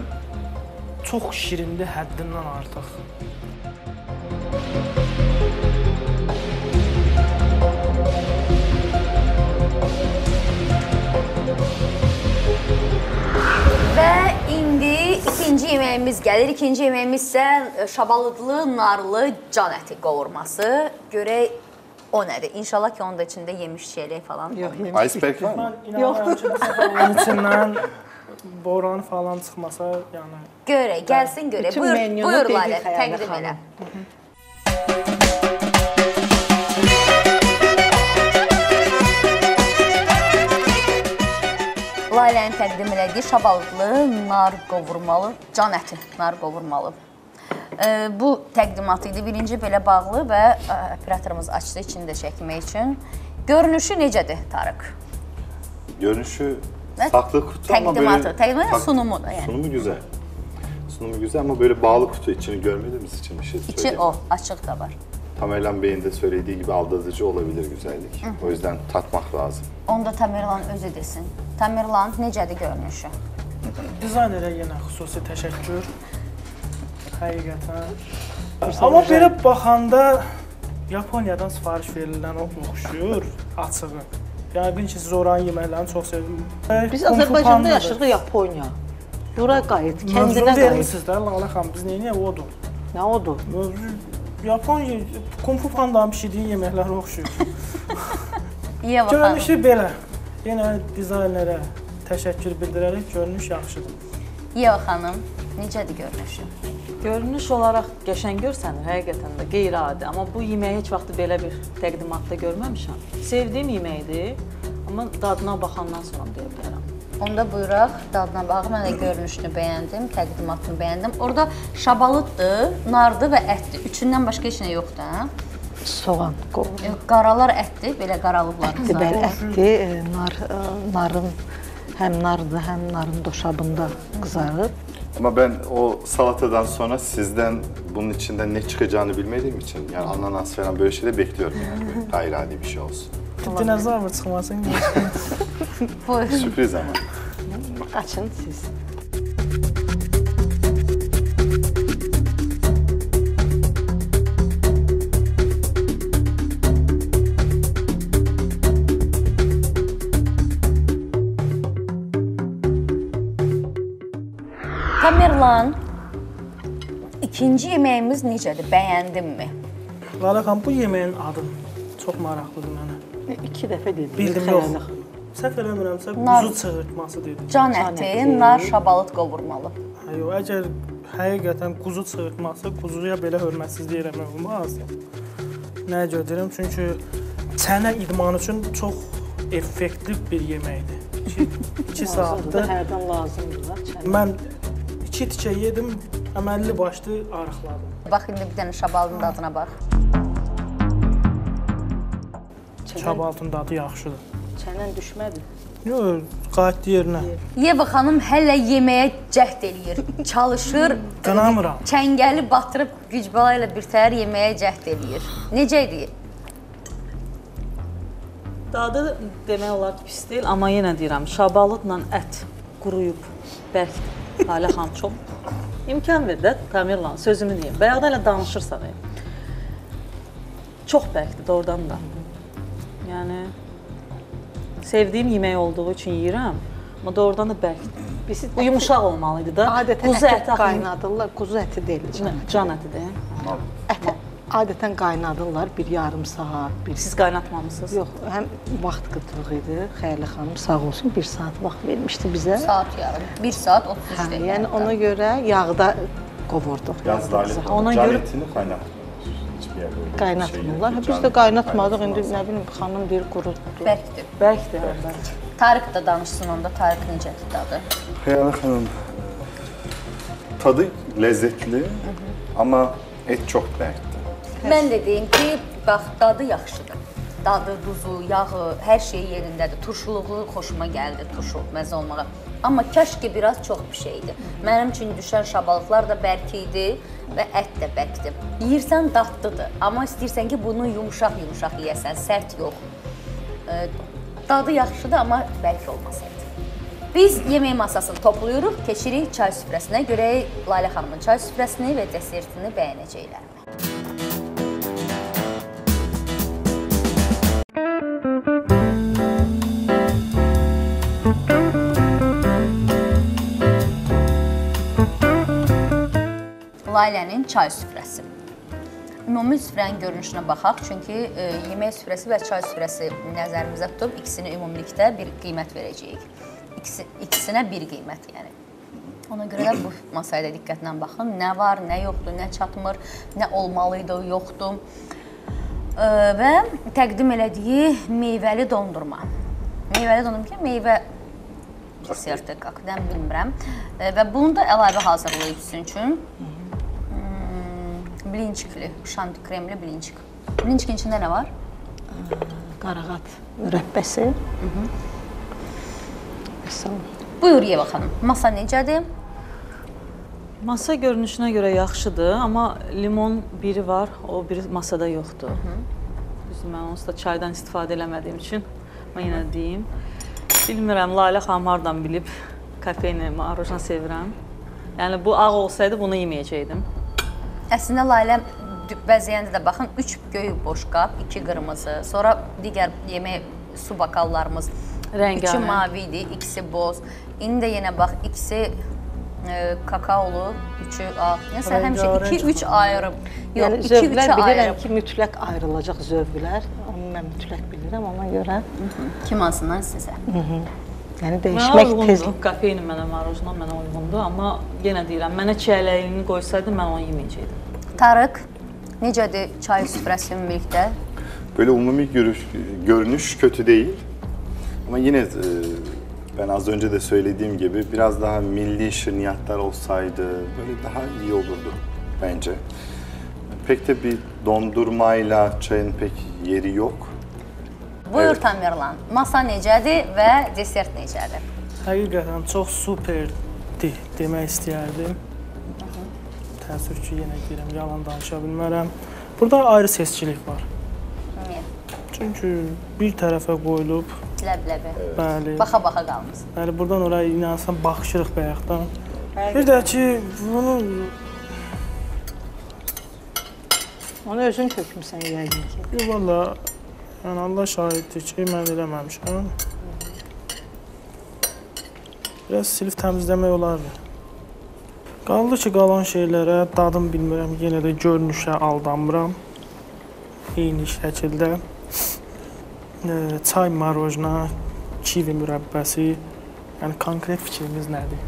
Çox şirindi həddindən artıq. Və indi ikinci yeməyimiz gəlir. İkinci yeməyimiz isə şabalıdlı, narlı can əti qovurması. Görək o nədir? İnşallah ki, onun da içində yemiş çiyələk falan. Iceberg var mı? Yoxdur. Onun içindən... Boran falan çıxmasa, yəni... Görə, gəlsin görə. Buyur, Layla, təqdim elə. Layla'nın təqdim elədiyi şabalıqlı nar qovurmalı, can əti nar qovurmalı. Bu təqdimatı idi, birinci belə bağlı və operatorumuz açdı içini də çəkmək üçün. Görünüşü necədir, Tarık? Görünüşü... Saklı kutu ama böyle... Təqdimatı, sunumu da yani. Sunumu güzel. Sunumu güzel ama böyle bağlı kutu içini görmediğimiz için bir şey söyleyeyim. İçi o, açık da var. Tamerlan Bey'in de söylediği gibi aldatıcı olabilir güzellik. Hı. O yüzden tatmak lazım. Onu da Tamerlan özü desin. Tamerlan necədir görünüşü? Dizaynerə yenə xüsusi təşəkkür. Həqiqətən. Ama belə baxanda Yaponiyadan sifariş verilən o oxşuyur açığı. Yəqin ki, siz oranın yeməklərini çox sevdim. Biz Azərbaycanda yaşırıq, Yaponiya. Yoraya qayıt, kəndinə qayıt. Mövzul də, Layla xanım, biz neyiniyək, odur. Nə odur? Yaponiya, Kung Fu Panda'nın pişirdiyi yeməkləri oxşuyur. Görünüşü belə. Yenə dizaynerlərə təşəkkür bildirərək görünüş yaxşıdır. Yeva xanım, necədir görünüşü? Görünüş olaraq qəşən görsənir, həqiqətən də qeyri-adi. Amma bu yeməyi heç vaxt belə bir təqdimatda görməmişəm. Sevdiyim yeməkdir, amma dadına baxandan sonra deyə bilərəm. Onda buyuraq, dadına bax, mən də görünüşünü bəyəndim, təqdimatını bəyəndim. Orada şabalıddır, nardır və ətdir. Üçündən başqa heç nə yoxdur. Soğan, qovur. Qaralar ətdir, belə qaralıblar. Ətdir, bəli, ətdir. Narın həm nardır, həm narın doşabında qızarıb. Ama ben o salatadan sonra sizden bunun içinden ne çıkacağını bilmediğim için yani ananas falan böyle şeyde bekliyorum yani dair adi bir şey olsun. Dinozor mu çıkmasın? Sürpriz ama. Açın siz. Tamerlan, ikinci yeməyimiz necədir? Bəyəndinmi? Layla xanım, bu yeməyin adı çox maraqlıdır mənə. İki dəfə dedim. Bildim, yox. Səhv eləmirəmsə, quzu çığırtması dedim. Can əti, nar, şabalıt qovurmalı. Yox, əgər həqiqətən quzu çığırtması, quzuya belə hörmətsizlik eləmək olmaz. Nə görürəm? Çünki çənə idmanı üçün çox effektli bir yeməkdir. İki saatdır. Hərdən lazımdır. Mən... İki tikə yedim, əməlli başlı arıqladım. Bax, indi bir dənə şabalının dadına bax. Şabalının dadı yaxşıdır. Çənən düşmədi? Yox, qayıtdı yerinə. Yeva xanım hələ yeməyə cəhd eləyir, çalışır. Qınamıram. Çəngəli batırıb gücbala ilə bir təhər yeməyə cəhd eləyir. Necə edir? Dadı demək olar ki, pis deyil, amma yenə deyirəm, şabalıdla ət quruyub, bərkdir. Layla xanım, çox imkan ver də, Tamerlan, sözümü deyim. Bayaqda elə danışırsan, çox bərkdir doğrudan da. Yəni, sevdiyim yemək olduğu üçün yeyirəm, amma doğrudan da bərkdir. Bu yumuşaq olmalıydı da. Adətən ət qaynadırlar, quzu əti deyil. Can əti deyil. Ət. adətən qaynadırlar bir yarım saat. Bir... Siz qaynatmamışsınız? Yox, həm vaxt qıtlığı idi. Xəyalə xanım sağ olsun bir saat vaxt vermişdi bizə. Saat yarım, bir saat otuz üç hə, dəqiqə. Yəni ona görə yağda qovurduq. Yağda ona görə etini qaynatmıyoruz. Qaynatmırlar. Şey, biz də qaynatmadıq. İndi nə bilim xanım deyir qurutdu. Bərkdir. Bərkdir. Bərk. Tarık da danışsın onda. Tarık necədir dadı? Xəyalə xanım. Tadı lezzetli, ama et çok bərkdir. Mən de deyim ki, bax, dadı yaxşıdır. Dadı, duzu, yağı, her şey yerindədir. Turşuluğu xoşuma gəldi, turşu məzə olmağa. Amma kəşki biraz çox bir şeydi. Mənim üçün düşən şabalıqlar da bərk idi və ət də bərkdir. Yiyirsən dadlıdır, amma istəyirsən ki, bunu yumuşaq-yumuşaq yiyəsən, sərt yox. Dadı yaxşıdır, amma bərk olmasın. Biz yemək masasını toplayırıq, keçirik çay süfrəsinə. Görək Layla xanımın çay süfrəsini və desertini bəyənəcəklərmi? Laylənin çay süfrəsi. Ümumi süfrənin görünüşünə baxaq, çünki e, yemək süfrəsi və çay süfrəsi nəzərimizə tutub ikisini ümumilikdə bir qiymət verəcəyik. İkisi, ikisinə bir qiymət, yəni. Ona görə də bu masaya da diqqətlə baxın. Nə var, nə yoxdur, nə çatmır, nə olmalıydı, yoxdur. E, və təqdim elədiyi meyvəli dondurma. Meyvəli dondurma ki, meyvə... Deserti, qaqdan bilmirəm. E, və bunu da əlavə hazırlayıbsın üçün. Bilinçikli, şanti kremli bilinçik. Bilinçikin içində nə var? Qarağat mürəbbəsi. Buyur Yeva xanım, masa necədir? Masa görünüşünə görə yaxşıdır, amma limon biri var, o biri masada yoxdur. Düzdür, mən onsuz da çaydan istifadə eləmədiyim üçün, mən yenə deyim. Bilmirəm, Layla xanım hardan bilib, kafeyni, marojna sevirəm. Yəni, bu ağ olsaydı, bunu yeməyəcəkdim. Əslində, Layla bəzəyəndə də baxın, üç göy boş qab, iki qırmızı, sonra digər yemək su bakallarımız, üçü mavi idi, ikisi boz. İndi də yenə bax, ikisi kakaolu, üçü ağ. Nəsə, həmişə iki-üç ayrım. Yəni, zövqlər bilirəm ki, mütləq ayrılacaq zövqlər. Onu mən mütləq bilirəm, ona görə. Kim azından sizə? Yəni, dəyişmək tez... Kafeyin mənə marojna, mənə uyğundur, amma yenə deyirəm, mənə çiyələyini qoysaydı, mən onu yeməyəcəkdim. Tarık, necədir çay süfrəsi ümumilikdə? Böyle umumi görünüş kötü değil. Ama yine ben az önce de söylediğim gibi biraz daha milli şirniyatlar olsaydı böyle daha iyi olurdu bence. Pek de bir dondurmayla çayın pek yeri yok. Buyur Tamerlan, masa necədir və desert necədir? Həqiqətən çox superdir demək istəyərdim. Təəssüf ki, yenə deyirəm, yalan danışa bilmərəm. Burada ayrı seçkilik var. Niyə? Çünki bir tərəfə qoyulub... Ləb-ləbi, baxa-baxa qalmız. Bəli, buradan oraya inansan, baxışırıq bayaqdan. Bir də ki, bunu... Onu özün tökmüsən, yəqin ki. Yox, valla... Yəni, Allah şahiddir ki, mən eləməmişəm. Biraz silif təmizləmək olardı. Qaldı ki, qalan şeylərə dadım bilmirəm, yenə də görünüşə aldanmıram. Eyni şəkildə çay marojna, kivi mürəbbəsi, yəni konkret fikrimiz nədir?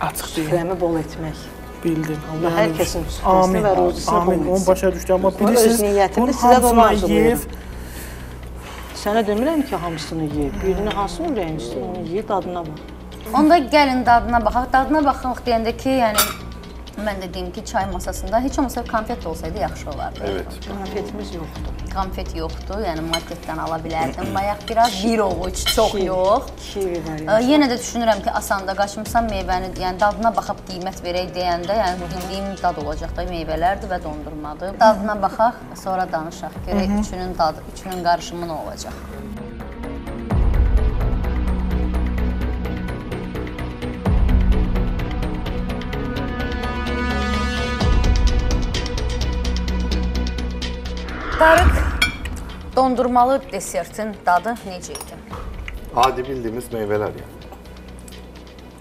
Açıq deyil. Süfrəmi bol etmək. Bildim. Və hər kəsin süfrəsini və rozusuna bol etsin. Amin, onu başa düşdü. Amma bilirsiniz, bunun hamısına yev. Sənə demirəm ki, hamısını yiyib. Birini hansını ürəyinizdir, onu yiyib, dadına bax. Onda gəlin dadına baxaq. Dadına baxaq deyəndə ki, yəni, mən də deyim ki, çay masasında heç olmasa konfet olsaydı yaxşı olardı. Evet. Konfetimiz yoxdur. Konfet yoxdur, yəni marketdən ala bilərdim. Bayaq biraz bir ovuc, çox yox. Kivi var. Yenə də düşünürəm ki, asanda qaçmışsan meyvəni, yəni dadına baxıb qiymət verək deyəndə, yəni bildiyim dad olacaq da meyvələrdir və dondurmadır. Dadına baxaq, sonra danışaq. Görək, üçünün dadı, üçünün qarışımı nə olacaq? Tarık, dondurmalı desertin dadı necə idi? Adi bildiğimiz meyveler yani.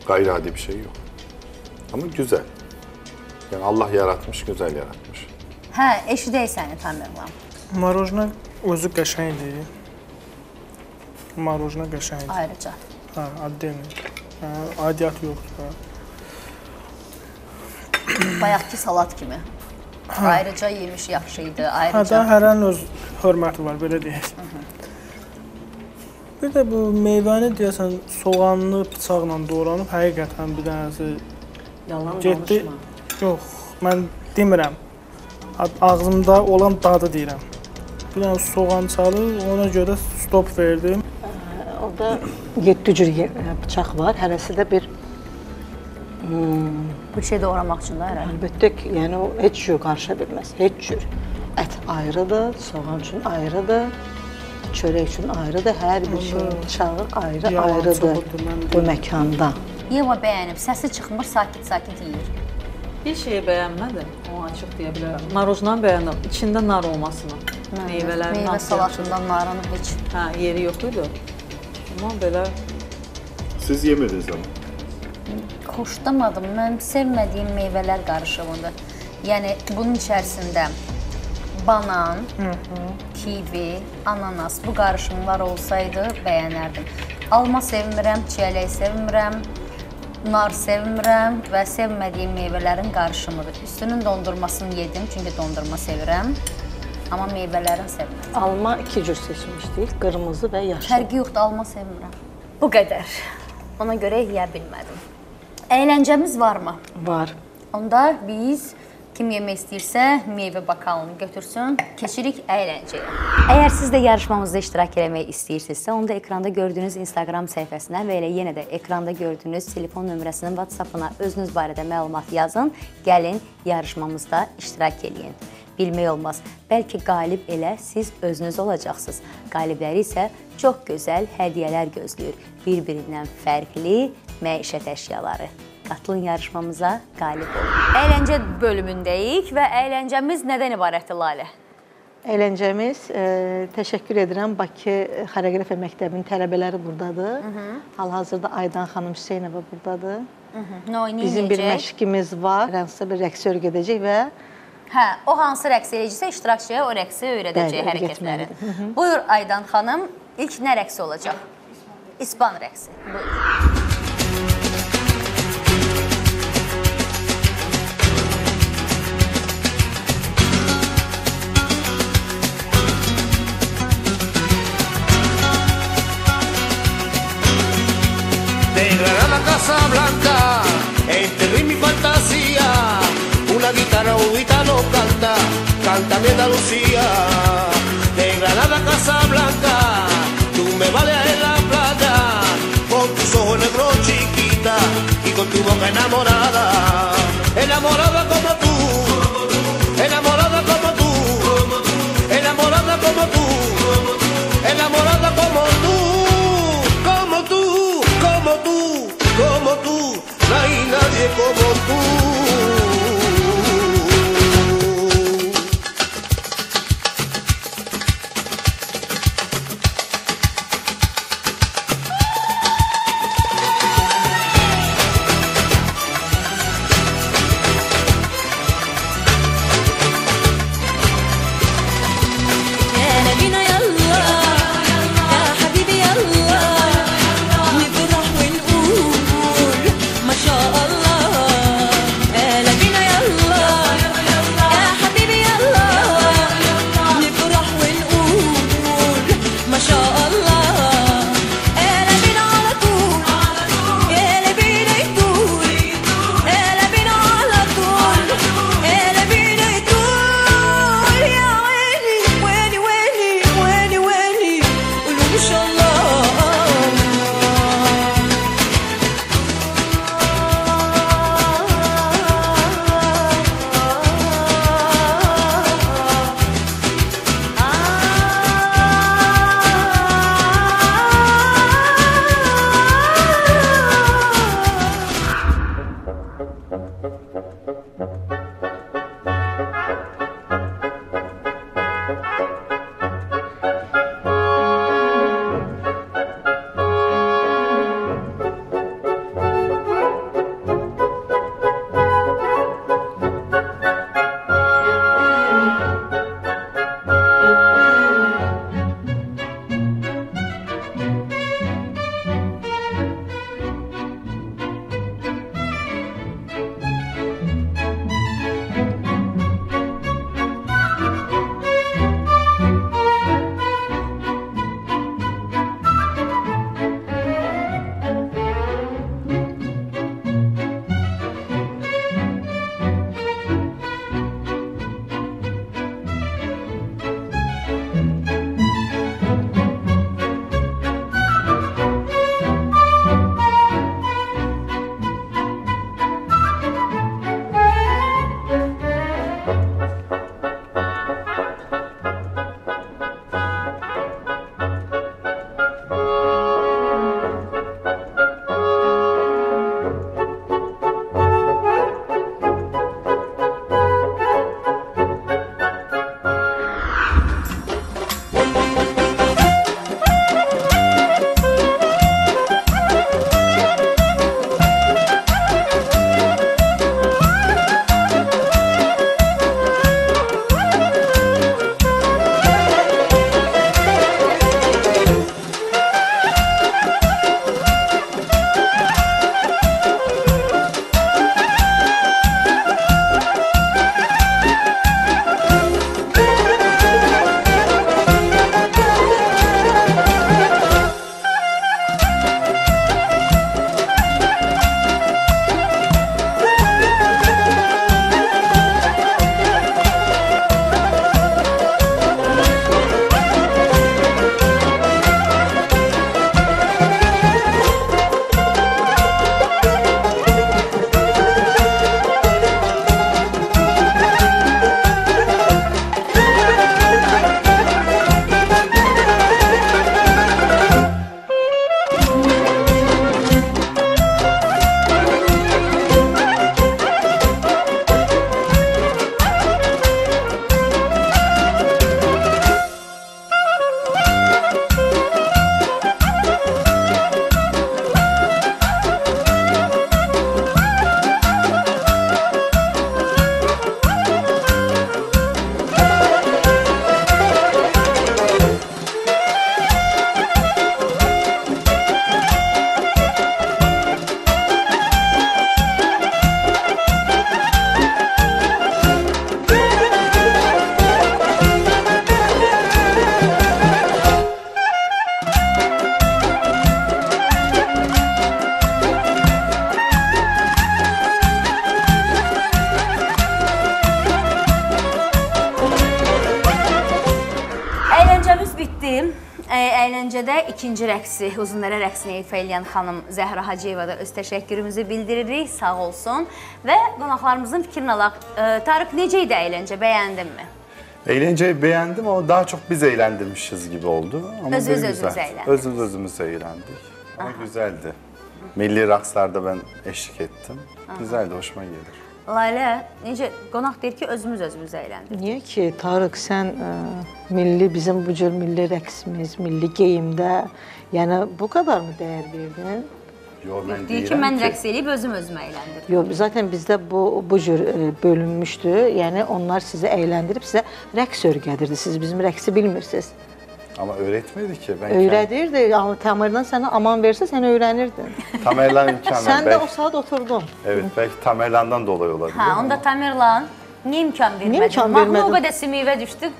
Gayri adi bir şey yok. Ama güzel. Yani Allah yaratmış, güzel yaratmış. Hə, eşidək səni Tamerlan. Marojna özü qəşəngdir. Marojna qəşəngdir. Ayrıca. Hə, addendir. Hə, adiyyat yoxdur. Bayaqki salat kimi. Hə. Ayrıca yemiş yaxşı idi. Ayrıca... Hə, da hərənin öz hörməti var, belə deyək. Bir də bu meyvəni deyəsən, soğanlı bıçaqla doğranıb, həqiqətən bir dənəsi... Yalan getdi. Danışma. Yox, mən demirəm. Ağzımda olan dadı deyirəm. Bir dənə soğan çalır, ona görə stop verdim. Orada yeddi cür bıçaq var, hərəsi də bir... Hmm, bu şey doğramaq üçün də hərə? Əlbəttə ki, yəni o heç cür qarışa bilməz, heç cür. Ət ayrıdır, soğan üçün ayrıdır. Çörək üçün ayrıdır, hər bir şeyin bıçağı ayrı-ayrıdır bu məkanda. Yeva bəyənib, səsi çıxmır, sakit-sakit yiyir. Bir şeyi bəyənmədim, onu açıq deyə bilərəm. Marojnan bəyənib, içində nar olmasını, meyvələrin meyvə salatından narını heç. Hə, yeri yox idi. Amma belə... Siz yemədiniz ama? Xoşlamadım, mən sevmədiyim meyvələr qarışımında. Yəni, bunun içərisində banan, kivi, ananas, bu qarışımlar olsaydı bəyənərdim. Alma sevmirəm, çiyələk sevmirəm, nar sevmirəm və sevmədiyim meyvələrin qarışımıdır. Üstünün dondurmasını yedim, çünki dondurma sevirəm, amma meyvələrin sevmirəm. Alma iki cür seçmişdik, qırmızı və yaşlı. Fərqi yoxdur, alma sevmirəm. Bu qədər. Ona görə yeyə bilmədim. Əyləncəmiz varmı? Var. Onda biz... Kim yemək istəyirsə, meyvə bakalını götürsün, keçirik əyləncəyə. Əgər siz də yarışmamızda iştirak eləmək istəyirsinizsə, onu da ekranda gördüyünüz Instagram səhifəsindən və elə yenə də ekranda gördüyünüz telefon nömrəsinin WhatsApp-ına özünüz barədə məlumat yazın, gəlin yarışmamızda iştirak eləyin. Bilmək olmaz, bəlkə qalib elə siz özünüz olacaqsınız. Qalibləri isə çox gözəl hədiyələr gözləyir, bir-birindən fərqli məişət əşyaları. Qatılın yarışmamıza qalib olun. Əyləncə bölümündəyik və əyləncəmiz nədən ibarətdir, Lalə? Əyləncəmiz, təşəkkür edirəm, Bakı Xaregrafya Məktəbinin tələbələri buradadır. Hal-hazırda Aydan xanım Hüseyneva buradadır. Bizim bir məşqimiz var, hansısa bir rəqs öyrədəcək və... Hə, o hansı rəqs eləyicisi iştirakçıya o rəqsi öyrədəcək hərəkətləri. Buyur, Aydan xanım, ilk nə rəqsi olacaq? İspan rəqsi. Buyur. Llegará la Casa Blanca, este ritmo y fantasía, una guitarra budita nos canta, canta mi Andalucía. Llegará la Casa Blanca, tú me baleas en la playa, con tus ojos negros chiquita y con tu boca enamorada. Enamorada como tú, enamorada como tú, enamorada como tú, enamorada como tú. Como tú, no hay nadie como tú. əyləncədə ikinci rəqsi, uzunlara rəqsini ifa eləyən xanım Zehra Hacıyeva da öz təşəkkürümüzü bildiririk, sağ olsun. Və qonaqlarımızın fikrini alaq. Tarık, necə idi əyləncə, bəyəndin mi? Eğlenceyi beğendim ama daha çok biz eğlendirmişiz gibi oldu. Ama özümüz özümüz eğlendik. Özümüz özümüz eğlendik. Ama aha, güzeldi. Milli raqslarda ben eşlik ettim. Aha. Güzeldi, hoşuma gelir. Layla, necə qonaq deyir ki, özümüz özümüz eğlendik. Niye ki Tarık, sen milli, bizim bu cür milli rəqsimiz, milli geyimdə, yani bu kadar mı değer verdin? Yo, ben deyir ki, mən rəqs eləyib özüm özümü eğlendirdim. Yo, zaten bizdə bu, bu cür bölünmüşdü. Yəni onlar sizi eğlendirib, sizə rəqs öyrədirdi. Siz bizim rəqsi bilmirsiniz. Ama öğretmedi ki. Ben öğretirdi. Ama Tamerlan sana aman verse sen öğrenirdin. Tamerlan imkanı. Sen belki de o saat oturdun. Evet, belki Tamerlan'dan dolayı olabilir. Ha, onda Tamerlan niye imkan vermedi? İmkan vermedi. O kadar simivə düşdük.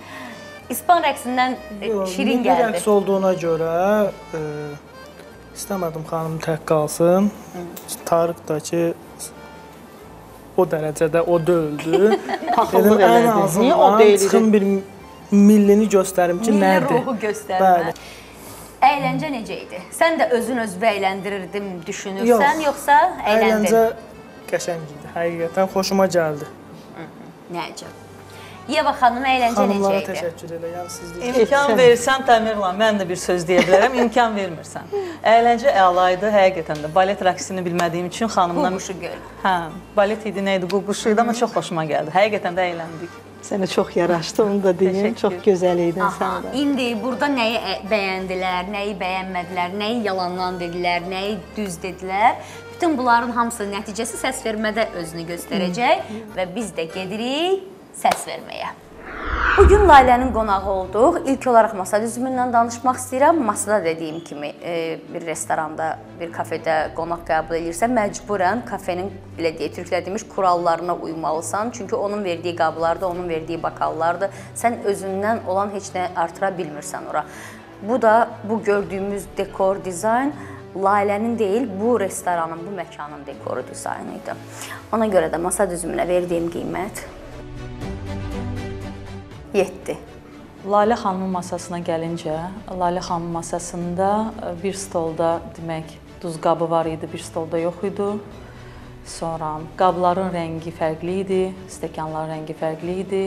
İspan rəqsindən şirin geldi. Milli rəqs olduğuna göre... E İstəmədim xanım tək qalsın. Tarık da ki, o dərəcədə o döyüldü. Dedim, ən azından çıxın bir millini göstərim ki, milli nədir? Milli ruhu göstərmə. Əyləncə necə idi? Sən də özün özü əyləndirirdim düşünürsən, yoxsa əyləndin? Əyləncə qəşəng idi, həqiqətən xoşuma gəldi. Nə əcəb. Yeva xanım, əyləncə necə idi? Xanımlara təşəkkür edəyəm. İmkan verirsən, Tamerlan, mən də bir söz deyə bilərəm, imkan vermirsən. Əyləncə əlaydı, həqiqətən də. Balet rəqsini bilmədiyim üçün xanımdan... Qubuşu gör. Hə, balet idi, neydi, qubuşu idi, amma çox xoşuma gəldi. Həqiqətən də əyləndik. Sənə çox yaraşdı, onu da deyim, çox gözəl idin sən də. İndi burada nəyi bəyəndilər, nəyi bəyənmədilər, nəyi yalandan dedilər, nəyi düz dedilər. Bütün bunların hamısı nəticəsi səs vermədə özünü göstərəcək və biz də gedirik səs verməyə. Bugün Laylanın qonağı olduq. İlk olaraq masa düzümündən danışmaq istəyirəm. Masada dediyim kimi bir restoranda, bir kafedə qonaq qəbul edirsən, məcburən kafenin, belə deyək, türklər demiş, kurallarına uymalısan. Çünki onun verdiyi qablardır, onun verdiyi bakallardır. Sən özündən olan heç nə artıra bilmirsən ora. Bu da bu gördüyümüz dekor, dizayn Laylanın deyil, bu restoranın, bu məkanın dekoru dizaynı idi. Ona görə də masa düzümünə verdiyim qiymət yetdi. Layla xanımın masasına gəlincə, Layla xanımın masasında bir stolda demək duz qabı var idi, bir stolda yox idi. Sonra qabların rəngi fərqli idi, stəkanların rəngi fərqli idi.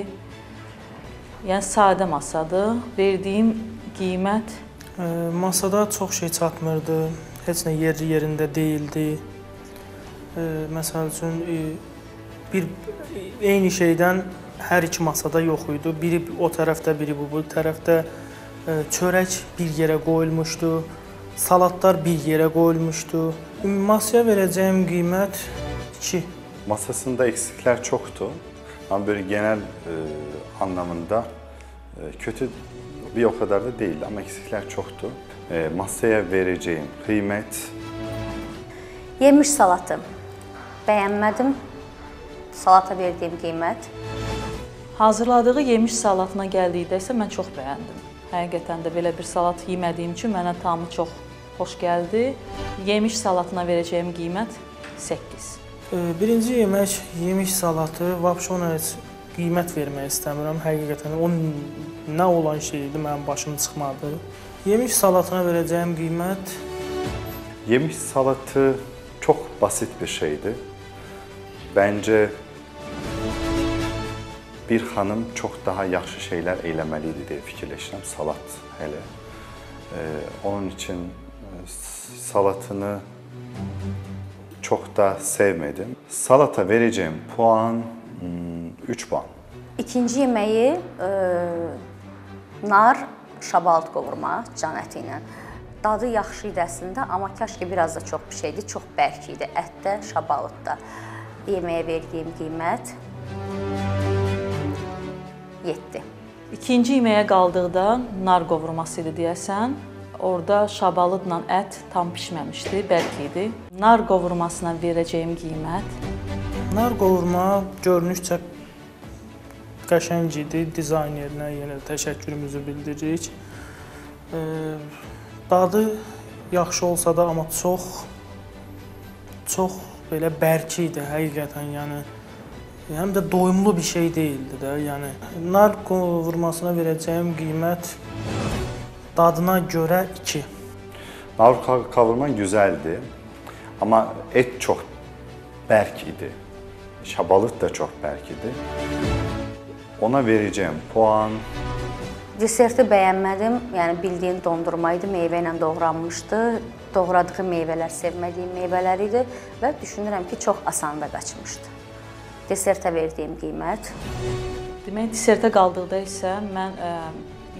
Yəni sadə masadır. Verdiyim qiymət e, masada çox şey çatmırdı. Heç nə yerli yerində deyildi. E, məsəl üçün e, bir eyni şeydən hər iki masada yox idi. Biri o tərəfdə, biri bu, bu tərəfdə. Çörək bir yerə qoyulmuşdu. Salatlar bir yerə qoyulmuşdu. Masaya verəcəyim qiymət iki. Masasında eksiklər çoxdur. Ama böyle genel e, anlamında e, kötü bir o kadar da değil. Ama eksiklər çoxdur. E, masaya verəcəyim qiymət. Yemiş salatı bəyənmədim. Salata verdiyim qiymət. Hazırladığı yemiş salatına gəldikdə isə mən çox bəyəndim. Həqiqətən də belə bir salat yemədiyim üçün mənə tamı çox xoş gəldi. Yemiş salatına verəcəyim qiymət səkkiz. Birinci yemək, yemiş salatı, vəbşə ona heç qiymət vermək istəmirəm. Həqiqətən o nə olan şey idi, mənim başım çıxmadı. Yemiş salatına verəcəyim qiymət... Yemiş salatı çox basit bir şeydi. Bəncə... Bir xanım çox daha yaxşı şeylər eləməli idi deyə fikirləşirəm, salat hələ. Ee, onun üçün salatını çox da sevmədim. Salata verəcəyim puan üç puan. İkinci yeməyi e, nar, şabalt qovurma can əti ilə. Dadı yaxşı idi əslində, amma kaşki biraz da çox bir şeydi, çox bərk idi ətdə, şabaltda. Yeməyə verdiyim qiymət yetdi. İkinci yeməyə qaldıqda nar qovurması idi deyəsən. Orada şabalıdla ət tam pişməmişdi, bəlkə idi. Nar qovurmasına verəcəyim qiymət. Nar qovurma görünüşcə qəşəng idi. Dizaynerinə yenə təşəkkürümüzü bildiririk. Dadı yaxşı olsa da, amma çox çox belə bərk idi həqiqətən, yəni həm də doyumlu bir şey deyildi də, yəni nar qovurmasına verəcəyim qiymət Dadına göre iki. Narut kavurman güzeldi ama et çok berk idi. Şabalıt da çok berk idi. Ona vereceğim puan. Deserti bəyənmədim, yəni bildiyin dondurma idi, meyvə ilə doğranmışdı. Doğradığı meyvələr sevmədiyim meyvələr idi və düşünürəm ki, çox asan da qaçmışdı. Desertə verdiyim qiymət. Demək, desertə qaldıqda isə mən, ə,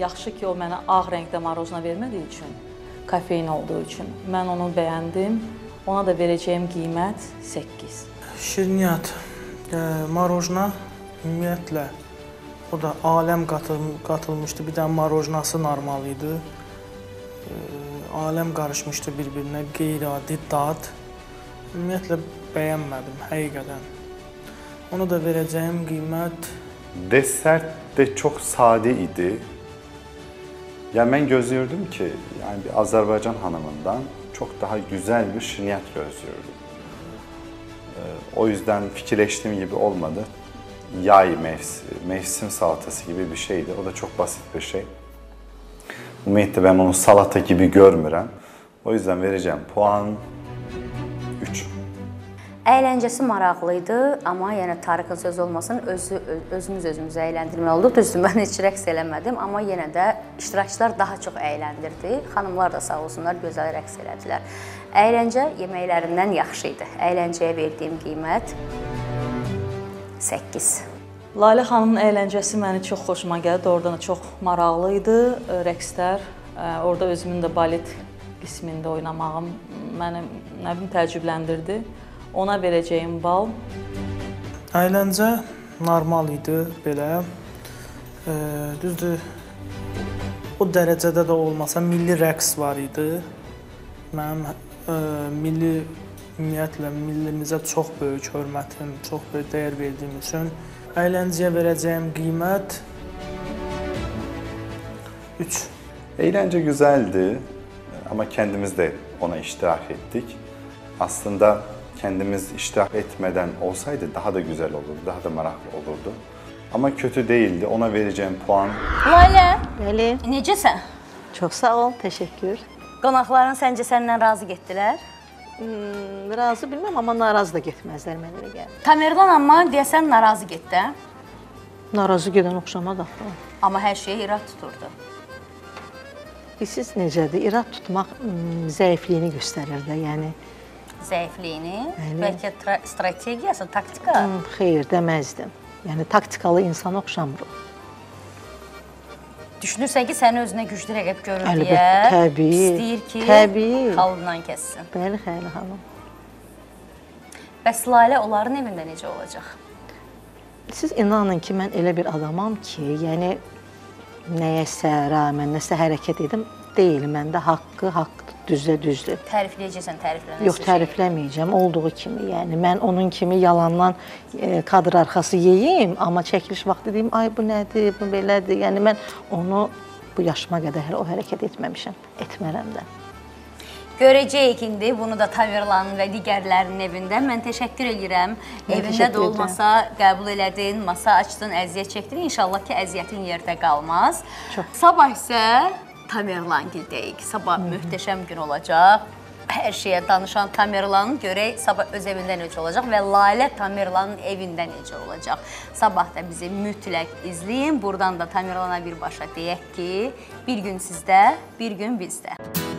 yaxşı ki, o mənə ağ rəngdə marozna vermədiyi üçün, kafein olduğu üçün, mən onu bəyəndim, ona da verəcəyim qiymət səkkiz. Şirniyyat, marozna ümumiyyətlə. O da aləm qatılmışdı, bir də marojnası normal idi. Aləm qarışmışdı bir-birinə, qeyri-adi dad. Ümumiyyətlə, bəyənmədim, həqiqədən. Ona da verəcəyim qiymət... Desert də çox sadi idi. Yəni, mən gözləyirdim ki, yəni bir Azərbaycan hanımından çox daha güzel bir şirniyyat gözləyirdim. O yüzden fikirləşdiyim gibi olmadı. Yay mevsim, mevsim salatası gibi bir şeydi. O da çok basit bir şey. Ümumiyyətlə ben onu salata gibi görmürəm. O yüzden vereceğim puan üç. Əyləncəsi maraqlıydı, ama yəni Tarık'ın sözü olmasın, özü, özümüz özümüzü əyləndirmək oldu. Düzdür, mən heç rəqs eləmədim, ama yenə də iştirakçılar daha çox əyləndirdi. Xanımlar da sağ olsunlar, gözəl rəqs elədilər. Əyləncə yeməklərindən yaxşı idi. Əyləncəyə verdiyim qiymət səkkiz. Layla xanımın əyləncəsi məni çox xoşuma gəldi. Oradan da çox maraqlı idi. Rəqslər, orada özümün də balet qismində oynamağım məni nə bilim təəccübləndirdi. Ona verəcəyim bal. Əyləncə normal idi belə. E, düzdür. O dərəcədə də olmasa milli rəqs var idi. Mənim e, milli ümumiyyətlə, millimizə çox böyük hörmətim, çox böyük dəyər verdiyim üçün əyləncəyə verəcəyim qiymət üç. Əyləncə güzeldi, ama kendimiz de ona iştirak ettik. Aslında kendimiz iştirak etmeden olsaydı daha da güzel olurdu, daha da maraqlı olurdu. Ama kötü değildi, ona vereceğim puan... Layla, necəsən? Çox sağ ol, teşekkür. Qonaqların səncə səndən razı getdilər? Hmm, razı bilmem, ama narazı da getmezler mənimle geldi. Tamerlan amma deyəsən narazı getdi. Narazı gedən oxşamadı. Ama her şeye irad tuturdu. Siz necədir? İrad tutmaq hmm, zəifliyini göstərir də, yəni. Zəifliyini? Bəlkə strategiyası, taktika? Hmm, xeyr, deməzdim. Yəni taktikalı insan oxşamırım. Düşünürsən ki, səni özünə güclü rəqib görür deyə, istəyir ki, xalından kəssin. Bəli, Xəyalə xanım. Bəs Lalə onların evində necə olacaq? Siz inanın ki, mən elə bir adamam ki, yəni nəyəsə rağmen, nəsə hərəkət edim, deyil məndə haqqı, haqq düzdə düzdür. Tərifləyəcəksən, təriflənəsə? Yox, tərifləməyəcəm, olduğu kimi, yəni mən onun kimi yalandan e, kadr arxası yeyim, amma çəkiliş vaxtı deyim, ay bu nədir, bu belədir, yəni mən onu bu yaşıma qədər o hərəkət etməmişəm, etmərəm də. Görəcəyik indi bunu da Tamerlanın və digərlərinin evində. Mən teşəkkür edirəm. Evində də olmasa qəbul elədin, masa açdın, əziyyət çəkdin. İnşallah ki, əziyyətin yerdə qalmaz. Çox. Sabah isə Tamerlangildəyik. Sabah Hı -hı. mühtəşəm gün olacaq. Hər şeyə danışan Tamerlanın görək sabah öz evində necə olacaq və Lalə Tamerlanın evində necə olacaq. Sabah da bizi mütləq izləyin. Buradan da Tamerlana birbaşa deyək ki, bir gün sizdə, bir gün bizdə.